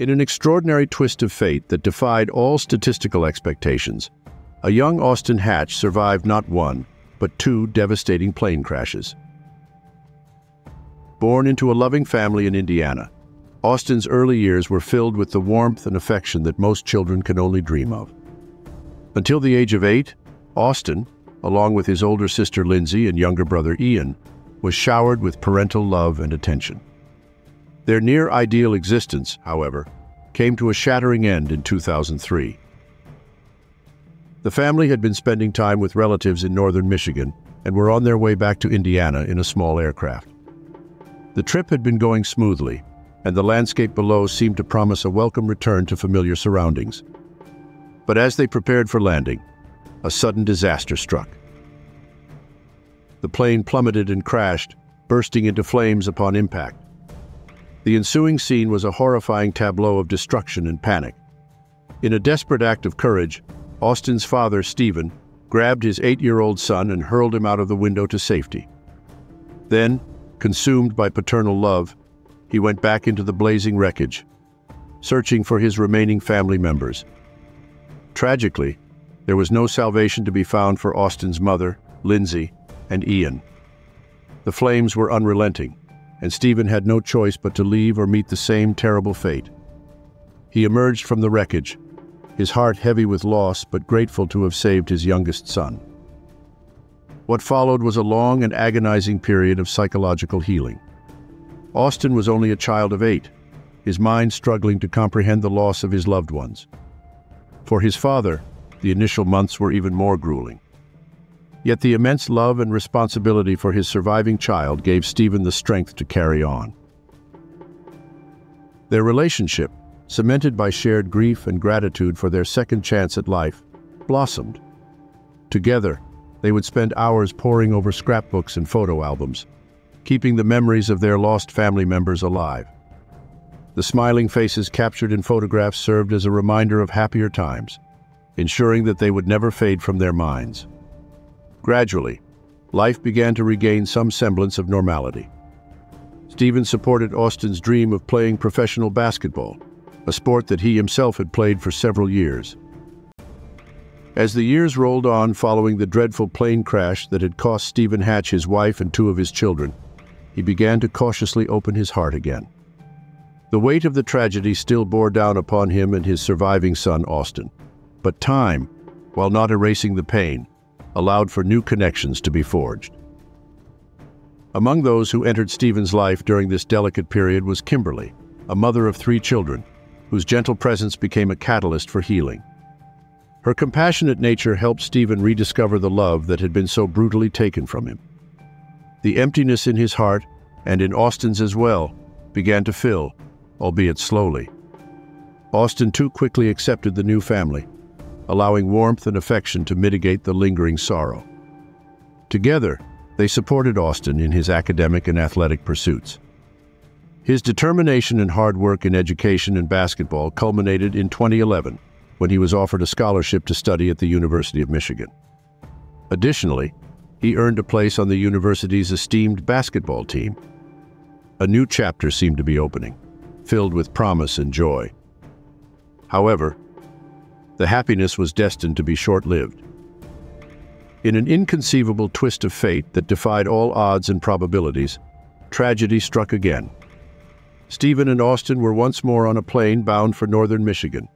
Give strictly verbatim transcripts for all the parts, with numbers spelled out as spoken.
In an extraordinary twist of fate that defied all statistical expectations, a young Austin Hatch survived not one, but two devastating plane crashes. Born into a loving family in Indiana, Austin's early years were filled with the warmth and affection that most children can only dream of. Until the age of eight, Austin, along with his older sister Lindsay and younger brother Ian, was showered with parental love and attention. Their near-ideal existence, however, came to a shattering end in two thousand three. The family had been spending time with relatives in northern Michigan and were on their way back to Indiana in a small aircraft. The trip had been going smoothly, and the landscape below seemed to promise a welcome return to familiar surroundings. But as they prepared for landing, a sudden disaster struck. The plane plummeted and crashed, bursting into flames upon impact. The ensuing scene was a horrifying tableau of destruction and panic. In a desperate act of courage, Austin's father, Stephen, grabbed his eight-year-old son and hurled him out of the window to safety. Then, consumed by paternal love, he went back into the blazing wreckage, searching for his remaining family members. Tragically, there was no salvation to be found for Austin's mother, Lindsay, and Ian. The flames were unrelenting, and Stephen had no choice but to leave or meet the same terrible fate. He emerged from the wreckage, his heart heavy with loss but grateful to have saved his youngest son. What followed was a long and agonizing period of psychological healing. Austin was only a child of eight, his mind struggling to comprehend the loss of his loved ones. For his father, the initial months were even more grueling. Yet the immense love and responsibility for his surviving child gave Stephen the strength to carry on. Their relationship, cemented by shared grief and gratitude for their second chance at life, blossomed. Together, they would spend hours poring over scrapbooks and photo albums, keeping the memories of their lost family members alive. The smiling faces captured in photographs served as a reminder of happier times, ensuring that they would never fade from their minds. Gradually, life began to regain some semblance of normality. Stephen supported Austin's dream of playing professional basketball, a sport that he himself had played for several years. As the years rolled on following the dreadful plane crash that had cost Stephen Hatch his wife and two of his children, he began to cautiously open his heart again. The weight of the tragedy still bore down upon him and his surviving son, Austin. But time, while not erasing the pain, allowed for new connections to be forged. Among those who entered Stephen's life during this delicate period was Kimberly, a mother of three children, whose gentle presence became a catalyst for healing. Her compassionate nature helped Stephen rediscover the love that had been so brutally taken from him. The emptiness in his heart, and in Austin's as well, began to fill, albeit slowly. Austin too quickly accepted the new family, allowing warmth and affection to mitigate the lingering sorrow. Together, they supported Austin in his academic and athletic pursuits. His determination and hard work in education and basketball culminated in twenty eleven, when he was offered a scholarship to study at the University of Michigan. Additionally, he earned a place on the university's esteemed basketball team. A new chapter seemed to be opening, filled with promise and joy. However, the happiness was destined to be short-lived. In an inconceivable twist of fate that defied all odds and probabilities, tragedy struck again. Stephen and Austin were once more on a plane bound for northern Michigan.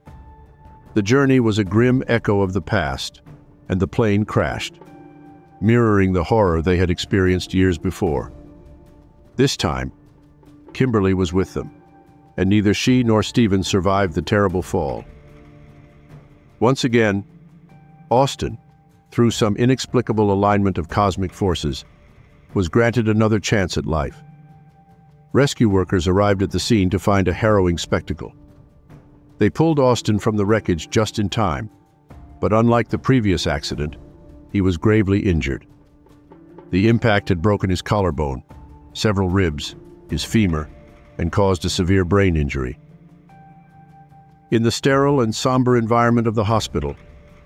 The journey was a grim echo of the past, and the plane crashed, mirroring the horror they had experienced years before. This time, Kimberly was with them, and neither she nor Stephen survived the terrible fall. Once again, Austin, through some inexplicable alignment of cosmic forces, was granted another chance at life. Rescue workers arrived at the scene to find a harrowing spectacle. They pulled Austin from the wreckage just in time, but unlike the previous accident, he was gravely injured. The impact had broken his collarbone, several ribs, his femur, and caused a severe brain injury. In the sterile and somber environment of the hospital,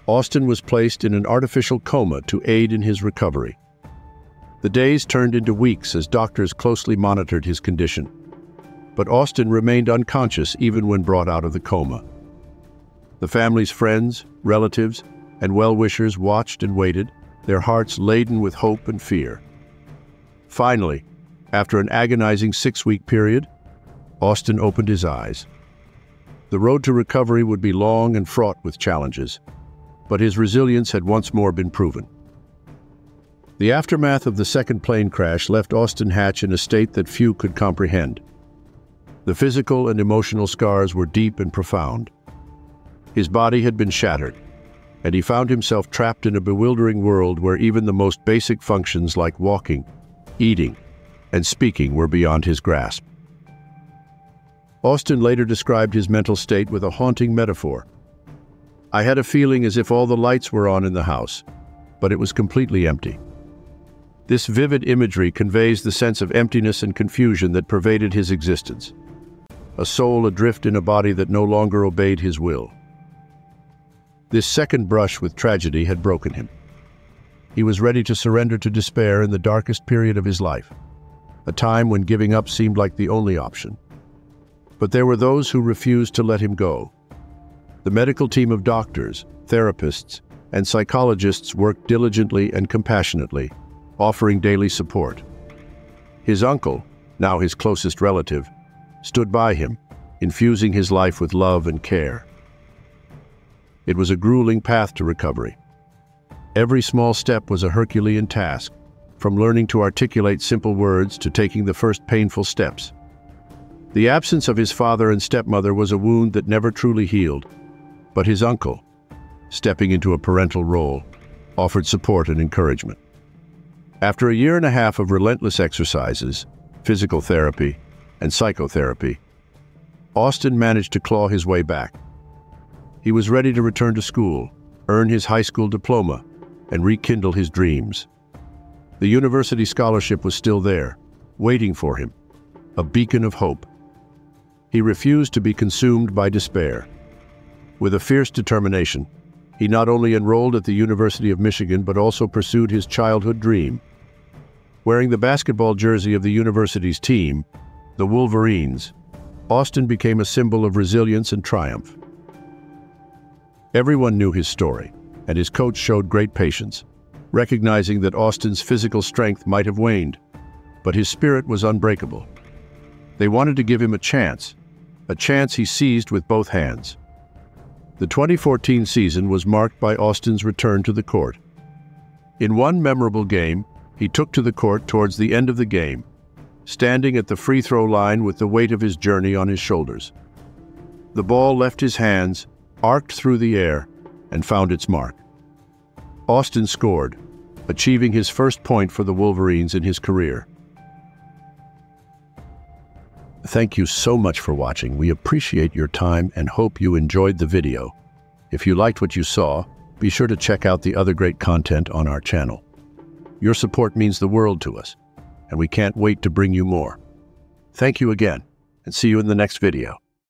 Austin was placed in an artificial coma to aid in his recovery. The days turned into weeks as doctors closely monitored his condition. but Austin remained unconscious even when brought out of the coma. The family's friends, relatives, and well-wishers watched and waited, their hearts laden with hope and fear. Finally, after an agonizing six-week period, Austin opened his eyes. The road to recovery would be long and fraught with challenges, but his resilience had once more been proven. The aftermath of the second plane crash left Austin Hatch in a state that few could comprehend. The physical and emotional scars were deep and profound. His body had been shattered, and he found himself trapped in a bewildering world where even the most basic functions like walking, eating, and speaking were beyond his grasp. Austin later described his mental state with a haunting metaphor. "I had a feeling as if all the lights were on in the house, but it was completely empty." This vivid imagery conveys the sense of emptiness and confusion that pervaded his existence, a soul adrift in a body that no longer obeyed his will. This second brush with tragedy had broken him. He was ready to surrender to despair in the darkest period of his life, a time when giving up seemed like the only option. But there were those who refused to let him go. The medical team of doctors, therapists, and psychologists worked diligently and compassionately, offering daily support. His uncle, now his closest relative, stood by him, infusing his life with love and care. It was a grueling path to recovery. Every small step was a Herculean task, from learning to articulate simple words to taking the first painful steps. The absence of his father and stepmother was a wound that never truly healed, but his uncle, stepping into a parental role, offered support and encouragement. After a year and a half of relentless exercises, physical therapy, and psychotherapy, Austin managed to claw his way back. He was ready to return to school, earn his high school diploma, and rekindle his dreams. The university scholarship was still there, waiting for him, a beacon of hope. He refused to be consumed by despair. With a fierce determination, he not only enrolled at the University of Michigan but also pursued his childhood dream. Wearing the basketball jersey of the university's team, the Wolverines, Austin became a symbol of resilience and triumph. Everyone knew his story, and his coach showed great patience, recognizing that Austin's physical strength might have waned, but his spirit was unbreakable. They wanted to give him a chance, a chance he seized with both hands. The twenty fourteen season was marked by Austin's return to the court. In one memorable game, he took to the court towards the end of the game, standing at the free throw line with the weight of his journey on his shoulders. The ball left his hands, arced through the air, and found its mark. Austin scored, achieving his first point for the Wolverines in his career. Thank you so much for watching. We appreciate your time and hope you enjoyed the video. If you liked what you saw, be sure to check out the other great content on our channel. Your support means the world to us, and we can't wait to bring you more. Thank you again, and see you in the next video.